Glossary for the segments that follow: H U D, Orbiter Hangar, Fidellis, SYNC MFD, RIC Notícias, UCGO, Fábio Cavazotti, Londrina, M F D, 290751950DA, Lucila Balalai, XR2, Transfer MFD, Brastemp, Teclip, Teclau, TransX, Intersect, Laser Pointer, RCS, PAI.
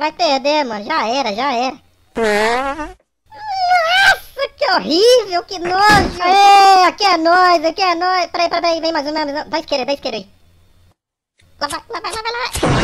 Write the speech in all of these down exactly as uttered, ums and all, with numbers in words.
vai perder, mano. Já era, já era. Nossa, que horrível, que nojo. Ei, aqui é nóis, aqui é nóis. Peraí, peraí, vem mais um, mais um. Dá esquerda, dá esquerda aí. Lá vai, lá vai, lá vai, lá vai.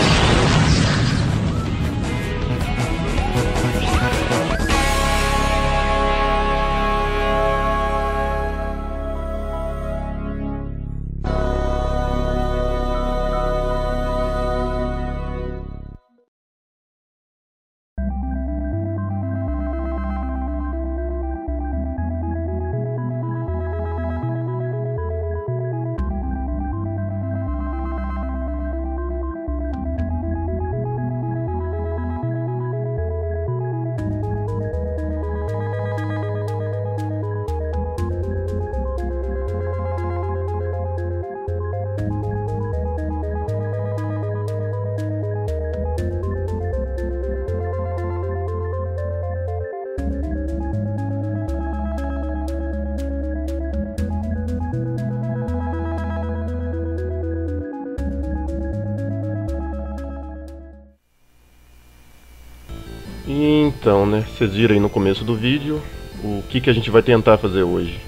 Então, né, vocês viram aí no começo do vídeo o que, que a gente vai tentar fazer hoje.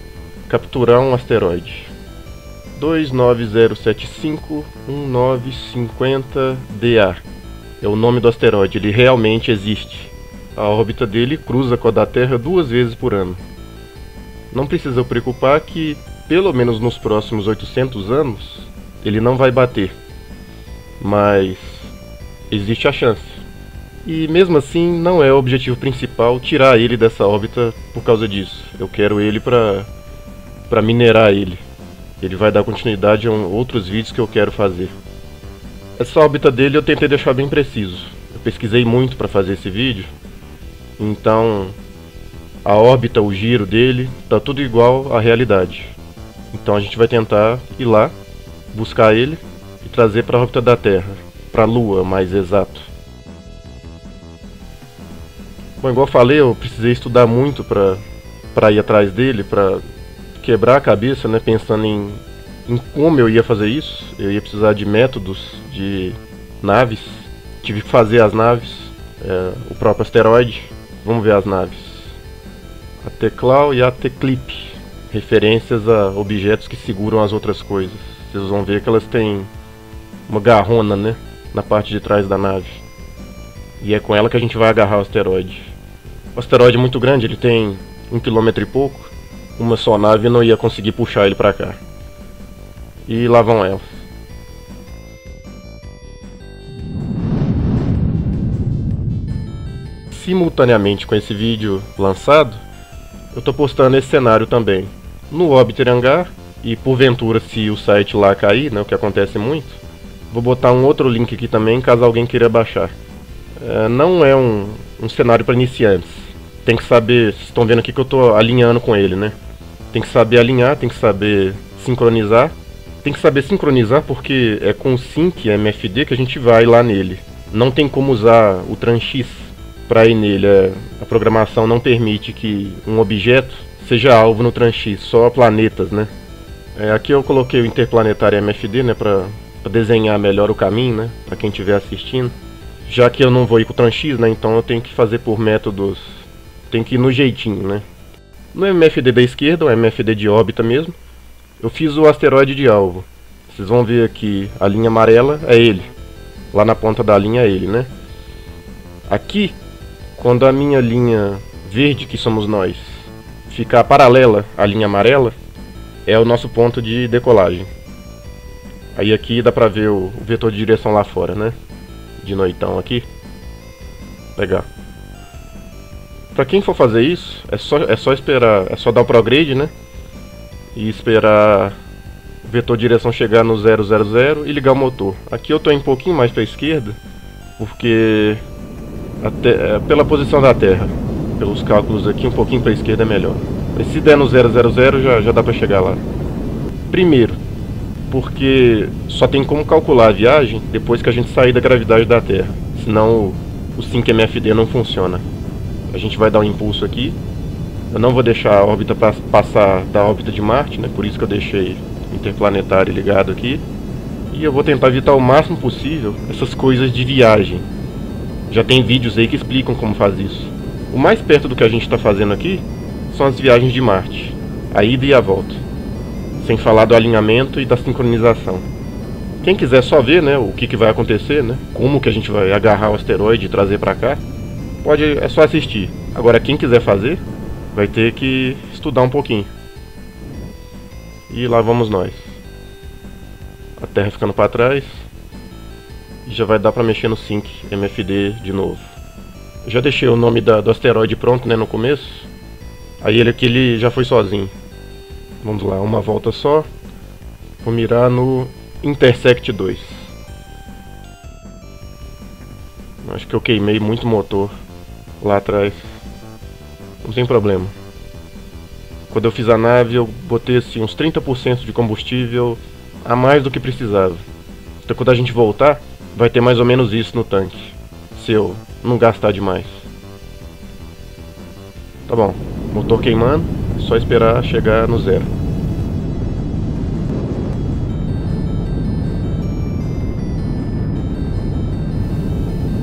Capturar um asteroide dois nove zero sete cinco um nove cinco zero D A. É o nome do asteroide, ele realmente existe. A órbita dele cruza com a da Terra duas vezes por ano. Não precisa preocupar que, pelo menos nos próximos oitocentos anos, ele não vai bater. Mas existe a chance. E mesmo assim, não é o objetivo principal tirar ele dessa órbita por causa disso. Eu quero ele pra, pra minerar ele. Ele vai dar continuidade a um, outros vídeos que eu quero fazer. Essa órbita dele eu tentei deixar bem preciso. Eu pesquisei muito pra fazer esse vídeo. Então, a órbita, o giro dele, tá tudo igual à realidade. Então a gente vai tentar ir lá, buscar ele e trazer pra órbita da Terra. Pra Lua, mais exato. Bom, igual eu falei, eu precisei estudar muito pra, pra ir atrás dele, pra quebrar a cabeça, né, pensando em, em como eu ia fazer isso. Eu ia precisar de métodos, de naves. Tive que fazer as naves, é, o próprio asteroide. Vamos ver as naves. A Teclau e a Teclip, referências a objetos que seguram as outras coisas. Vocês vão ver que elas têm uma garrona, né, na parte de trás da nave. E é com ela que a gente vai agarrar o asteroide. O asteroide é muito grande, ele tem um quilômetro e pouco. Uma só nave não ia conseguir puxar ele pra cá. E lá vão elas. Simultaneamente com esse vídeo lançado, eu tô postando esse cenário também no Orbiter Hangar. E porventura, se o site lá cair, né, o que acontece muito, vou botar um outro link aqui também, caso alguém queira baixar. Não é um, um cenário para iniciantes. Tem que saber, vocês estão vendo aqui que eu estou alinhando com ele, né? Tem que saber alinhar, tem que saber sincronizar. Tem que saber sincronizar porque é com o SYNC M F D que a gente vai lá nele. Não tem como usar o TransX para ir nele. A programação não permite que um objeto seja alvo no TransX, só planetas, né? É, aqui eu coloquei o Interplanetário M F D, né, para desenhar melhor o caminho, né, para quem estiver assistindo. Já que eu não vou ir com o TransX, né, então eu tenho que fazer por métodos, tem que ir no jeitinho, né. No M F D da esquerda, o M F D de órbita mesmo, eu fiz o asteroide de alvo. Vocês vão ver aqui, a linha amarela é ele. Lá na ponta da linha é ele, né. Aqui, quando a minha linha verde, que somos nós, ficar paralela à linha amarela, é o nosso ponto de decolagem. Aí aqui dá pra ver o vetor de direção lá fora, né. De noitão aqui. Legal. Pra quem for fazer isso, é só, é só esperar, é só dar o prograde, né? E esperar o vetor de direção chegar no zero zero zero e ligar o motor. Aqui eu tô um pouquinho mais pra esquerda, porque até, é, pela posição da Terra, pelos cálculos aqui, um pouquinho pra esquerda é melhor. Mas se der no zero zero zero já, já dá pra chegar lá. Primeiro, porque só tem como calcular a viagem depois que a gente sair da gravidade da Terra. Senão o SYNC M F D não funciona. A gente vai dar um impulso aqui. Eu não vou deixar a órbita passar da órbita de Marte, né? Por isso que eu deixei o interplanetário ligado aqui. E eu vou tentar evitar o máximo possível essas coisas de viagem. Já tem vídeos aí que explicam como faz isso. O mais perto do que a gente está fazendo aqui são as viagens de Marte, a ida e a volta, sem falar do alinhamento e da sincronização. Quem quiser só ver, né, o que, que vai acontecer, né, como que a gente vai agarrar o asteroide e trazer para cá, pode, é só assistir. Agora quem quiser fazer, vai ter que estudar um pouquinho. E lá vamos nós. A Terra ficando para trás. E já vai dar para mexer no SYNC M F D de novo. Eu já deixei o nome da, do asteroide pronto, né, no começo. Aí ele aqui ele já foi sozinho. Vamos lá, uma volta só. Vou mirar no Intersect dois. Acho que eu queimei muito motor lá atrás. Não tem problema. Quando eu fiz a nave eu botei assim, uns trinta por cento de combustível a mais do que precisava. Então quando a gente voltar, vai ter mais ou menos isso no tanque, se eu não gastar demais. Tá bom, motor queimando, só esperar chegar no zero.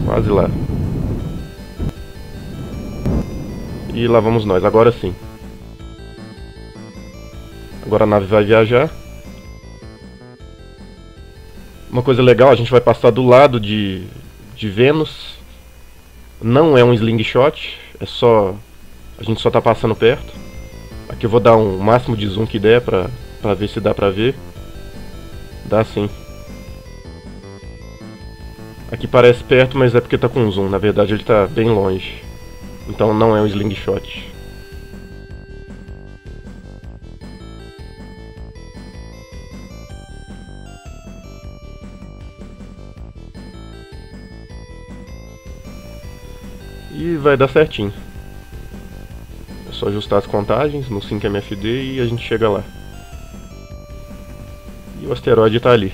Quase lá. E lá vamos nós, agora sim. Agora a nave vai viajar. Uma coisa legal, a gente vai passar do lado de, de Vênus. Não é um slingshot, é só, a gente só tá passando perto. Aqui eu vou dar um máximo de zoom que der pra, pra ver se dá pra ver. Dá sim. Aqui parece perto, mas é porque tá com zoom, na verdade ele tá bem longe. Então não é um slingshot. E vai dar certinho. É só ajustar as contagens no SYNC M F D e a gente chega lá. E o asteroide tá ali.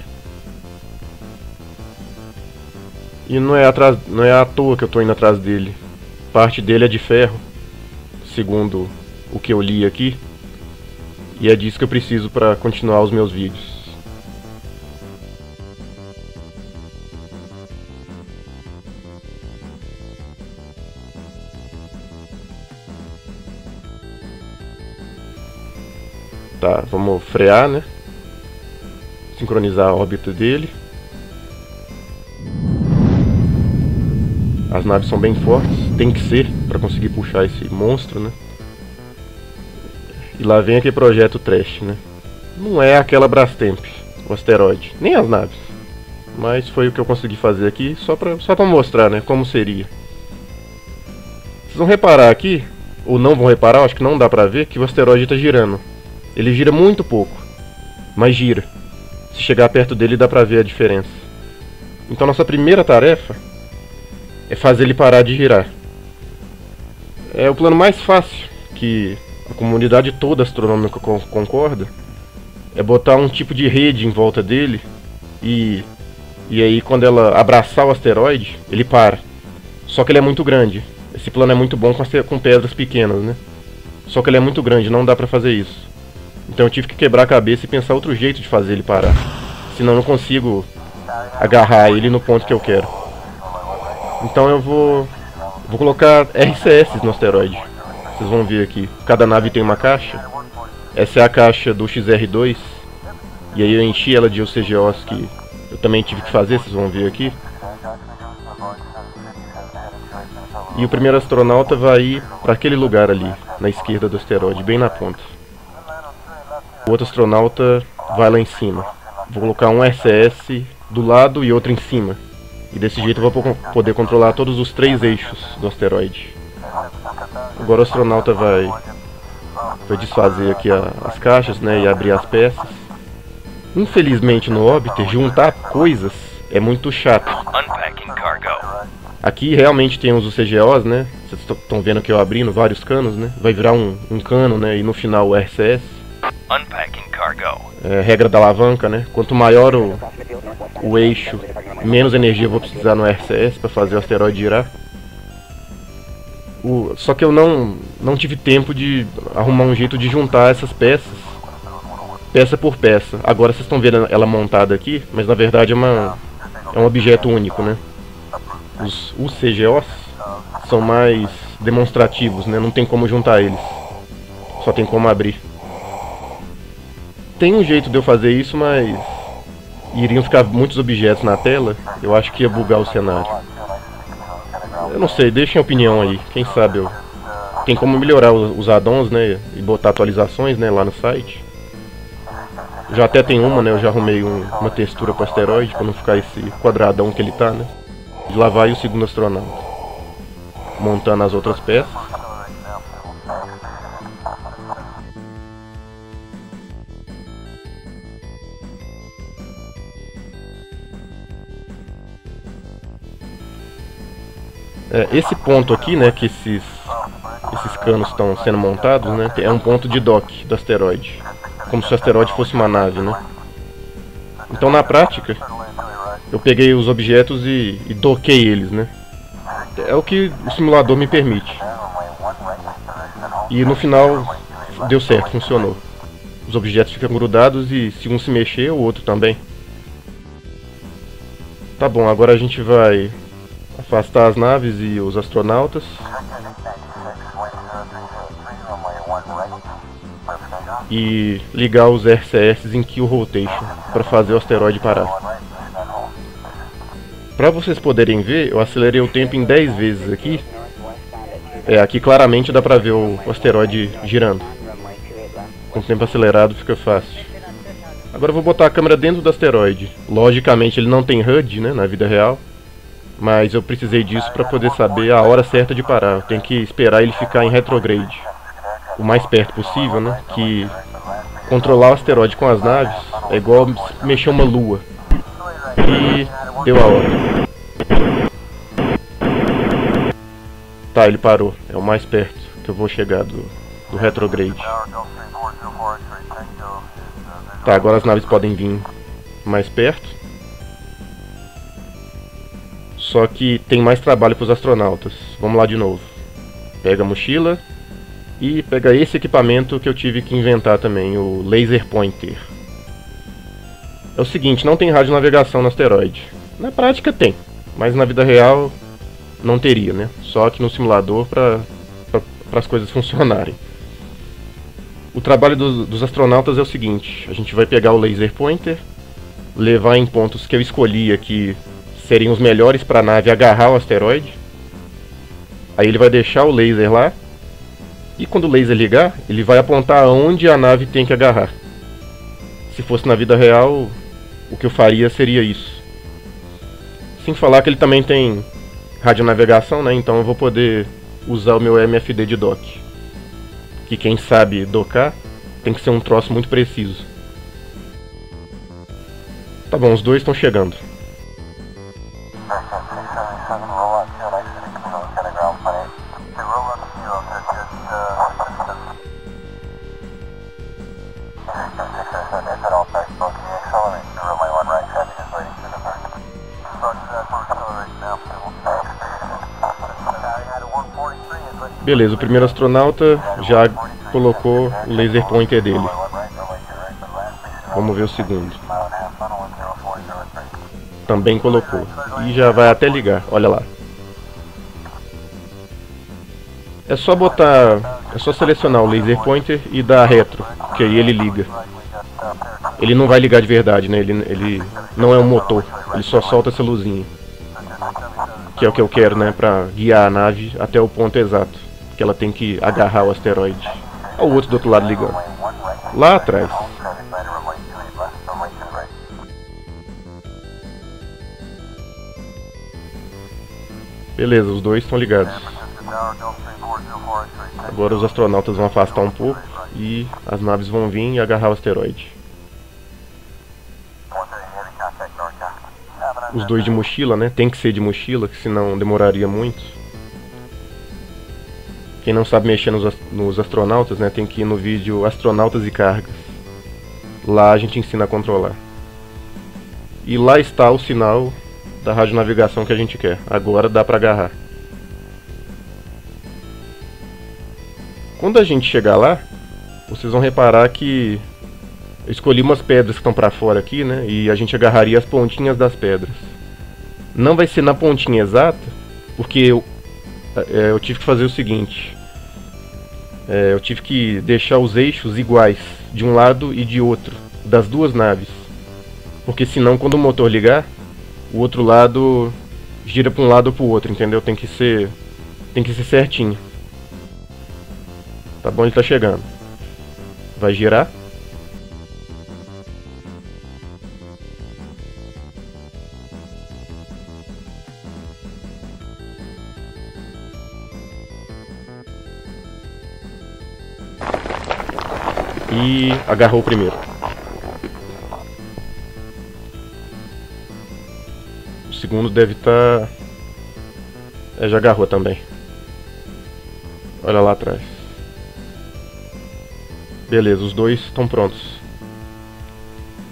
E não é, atrás, não é à toa que eu tô indo atrás dele. Parte dele é de ferro, segundo o que eu li aqui. E é disso que eu preciso para continuar os meus vídeos. Tá, vamos frear, né? Sincronizar a órbita dele. As naves são bem fortes, tem que ser, para conseguir puxar esse monstro, né? E lá vem aquele projeto trash, né? Não é aquela Brastemp, o asteroide, nem as naves. Mas foi o que eu consegui fazer aqui, só para só para mostrar, né, como seria. Vocês vão reparar aqui, ou não vão reparar, acho que não dá pra ver, que o asteroide tá girando. Ele gira muito pouco, mas gira. Se chegar perto dele dá pra ver a diferença. Então nossa primeira tarefa é fazer ele parar de girar. É o plano mais fácil, que a comunidade toda astronômica concorda, é botar um tipo de rede em volta dele. E, e aí quando ela abraçar o asteroide, ele para. Só que ele é muito grande. Esse plano é muito bom com, com pedras pequenas, né? Só que ele é muito grande, não dá pra fazer isso. Então eu tive que quebrar a cabeça e pensar outro jeito de fazer ele parar. Senão eu não consigo agarrar ele no ponto que eu quero. Então eu vou vou colocar R C S no asteroide. Vocês vão ver aqui. Cada nave tem uma caixa. Essa é a caixa do X R dois. E aí eu enchi ela de O C G Os que eu também tive que fazer, vocês vão ver aqui. E o primeiro astronauta vai ir para aquele lugar ali, na esquerda do asteroide, bem na ponta. O outro astronauta vai lá em cima. Vou colocar um R C S do lado e outro em cima. E desse jeito eu vou poder controlar todos os três eixos do asteroide. Agora o astronauta vai, vai desfazer aqui a, as caixas, né, e abrir as peças. Infelizmente no Orbiter, juntar coisas é muito chato. Aqui realmente tem os U C G Os, né? Vocês estão vendo que eu abrindo vários canos, né? Vai virar um, um cano, né? E no final o R C S. É, regra da alavanca, né? Quanto maior o, o eixo, menos energia eu vou precisar no R C S para fazer o asteroide girar. O, só que eu não, não tive tempo de arrumar um jeito de juntar essas peças, peça por peça. Agora vocês estão vendo ela montada aqui, mas na verdade é, uma, é um objeto único, né? os, os C G Os são mais demonstrativos, né? Não tem como juntar eles. Só tem como abrir. Tem um jeito de eu fazer isso, mas iriam ficar muitos objetos na tela. Eu acho que ia bugar o cenário. Eu não sei, deixem a opinião aí. Quem sabe eu... Tem como melhorar os add-ons, né? E botar atualizações, né? Lá no site. Já até tem uma, né? Eu já arrumei um, uma textura para asteroide, para não ficar esse quadradão que ele tá, né? E lá vai o segundo astronauta, montando as outras peças. É, esse ponto aqui, né? Que esses, esses canos estão sendo montados, né? É um ponto de dock do asteroide. Como se o asteroide fosse uma nave, né? Então, na prática, eu peguei os objetos e, e doquei eles, né? É o que o simulador me permite. E no final, deu certo, funcionou. Os objetos ficam grudados e se um se mexer, o outro também. Tá bom, agora a gente vai afastar as naves e os astronautas. E ligar os R C S em kill rotation para fazer o asteroide parar. Para vocês poderem ver, eu acelerei o tempo em dez vezes aqui. É, aqui claramente dá para ver o, o asteroide girando. Com o tempo acelerado fica fácil. Agora eu vou botar a câmera dentro do asteroide. Logicamente ele não tem H U D, né, na vida real, mas eu precisei disso para poder saber a hora certa de parar. Eu tenho que esperar ele ficar em retrograde, o mais perto possível, né? Que controlar o asteroide com as naves é igual mexer uma lua. E deu a hora. Tá, ele parou. É o mais perto que eu vou chegar do, do retrograde. Tá, agora as naves podem vir mais perto. Só que tem mais trabalho para os astronautas. Vamos lá de novo. Pega a mochila. E pega esse equipamento que eu tive que inventar também, o Laser Pointer. É o seguinte, não tem radionavegação no asteroide. Na prática tem, mas na vida real não teria, né? Só que no simulador para para as coisas funcionarem. O trabalho do, dos astronautas é o seguinte, a gente vai pegar o Laser Pointer, levar em pontos que eu escolhi que seriam os melhores para a nave agarrar o asteroide. Aí ele vai deixar o laser lá. E quando o laser ligar, ele vai apontar aonde a nave tem que agarrar. Se fosse na vida real, o que eu faria seria isso. Sem falar que ele também tem radionavegação, né? Então eu vou poder usar o meu M F D de dock. Que quem sabe docar, tem que ser um troço muito preciso. Tá bom, os dois estão chegando. Beleza, o primeiro astronauta já colocou o laser pointer dele. Vamos ver o segundo. Também colocou. E já vai até ligar, olha lá. É só botar... É só selecionar o laser pointer e dar retro, que aí ele liga. Ele não vai ligar de verdade, né? Ele, ele não é um motor, ele só solta essa luzinha. Que é o que eu quero, né? Pra guiar a nave até o ponto exato que ela tem que agarrar o asteroide. Olha o outro do outro lado ligando. Lá atrás. Beleza, os dois estão ligados. Agora os astronautas vão afastar um pouco e as naves vão vir e agarrar o asteroide. Os dois de mochila, né? Tem que ser de mochila, que senão demoraria muito. Quem não sabe mexer nos, nos astronautas, né, tem que ir no vídeo Astronautas e Cargas. Lá a gente ensina a controlar. E lá está o sinal da radionavegação que a gente quer. Agora dá pra agarrar. Quando a gente chegar lá, vocês vão reparar que eu escolhi umas pedras que estão pra fora aqui, né, e a gente agarraria as pontinhas das pedras. Não vai ser na pontinha exata, porque eu, é, eu tive que fazer o seguinte. É, eu tive que deixar os eixos iguais de um lado e de outro, das duas naves. Porque senão, quando o motor ligar, o outro lado gira para um lado ou para o outro, entendeu? Tem que ser, tem que ser certinho. Tá bom, ele tá chegando. Vai girar. E agarrou o primeiro. O segundo deve estar... É, já agarrou também. Olha lá atrás. Beleza, os dois estão prontos.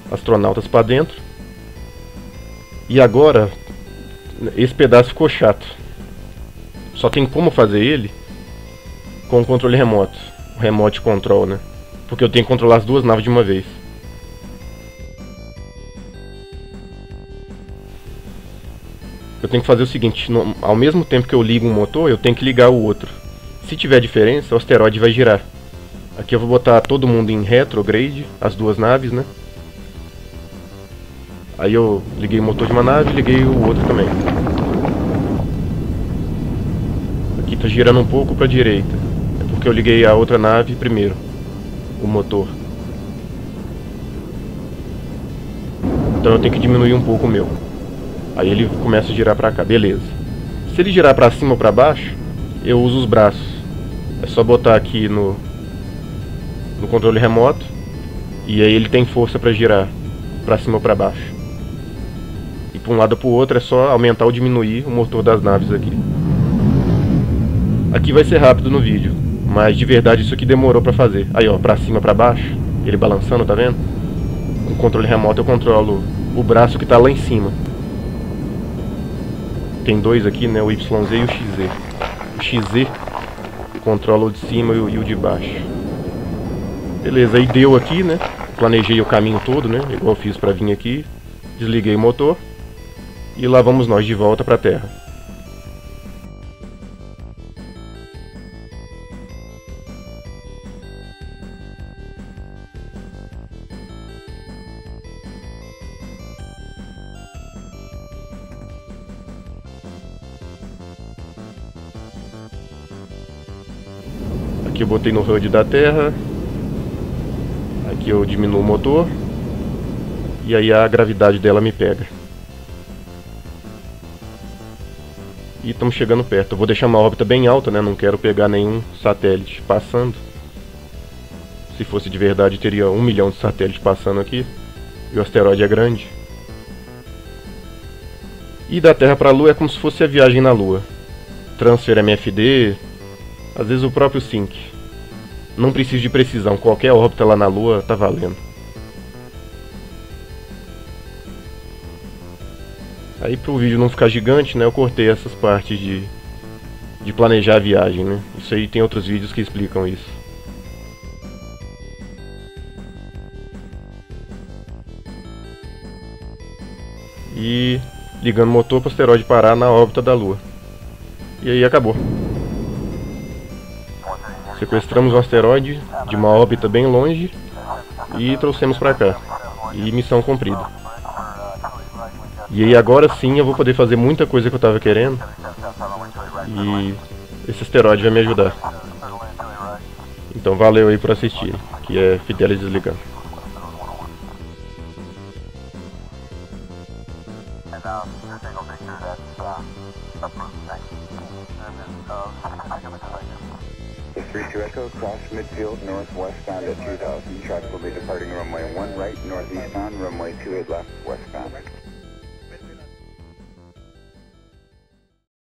Astronautas para dentro. E agora, esse pedaço ficou chato. Só tem como fazer ele com o controle remoto. O remote control, né? Porque eu tenho que controlar as duas naves de uma vez. Eu tenho que fazer o seguinte, no, ao mesmo tempo que eu ligo um motor, eu tenho que ligar o outro. Se tiver diferença, o asteroide vai girar. Aqui eu vou botar todo mundo em retrograde, as duas naves, né? Aí eu liguei o motor de uma nave e liguei o outro também. Aqui tá girando um pouco para a direita. É porque eu liguei a outra nave primeiro. O motor. Então eu tenho que diminuir um pouco o meu. Aí ele começa a girar pra cá, beleza. Se ele girar pra cima ou pra baixo, eu uso os braços. É só botar aqui no no controle remoto e aí ele tem força pra girar pra cima ou pra baixo. E pra um lado ou pro outro é só aumentar ou diminuir o motor das naves aqui. Aqui vai ser rápido no vídeo. Mas de verdade isso aqui demorou pra fazer. Aí ó, pra cima, pra baixo, ele balançando, tá vendo? Com o controle remoto eu controlo o braço que tá lá em cima. Tem dois aqui, né, o Y Z e o X Z. O X Z controla o de cima e o de baixo. Beleza, aí deu aqui, né, planejei o caminho todo, né, igual eu fiz pra vir aqui. Desliguei o motor e lá vamos nós de volta pra Terra. Aqui eu botei no H U D da Terra. Aqui eu diminuo o motor. E aí a gravidade dela me pega. E estamos chegando perto. Eu vou deixar uma órbita bem alta, né? Não quero pegar nenhum satélite passando. Se fosse de verdade teria um milhão de satélites passando aqui. E o asteroide é grande. E da Terra para a Lua é como se fosse a viagem na Lua. Transfer M F D... Às vezes o próprio SYNC. Não preciso de precisão, qualquer órbita lá na Lua tá valendo. Aí pro vídeo não ficar gigante, né, eu cortei essas partes de, de planejar a viagem, né. Isso aí tem outros vídeos que explicam isso. E ligando o motor para o asteroide parar na órbita da Lua. E aí acabou. Sequestramos um asteroide de uma órbita bem longe e trouxemos pra cá. E missão cumprida. E aí agora sim eu vou poder fazer muita coisa que eu tava querendo. E esse asteroide vai me ajudar. Então valeu aí por assistir, que é Fidellis desligando. three two Echo, cross midfield, northwestbound at two thousand. Track will be departing runway one right, northeastbound, runway two eight left, westbound.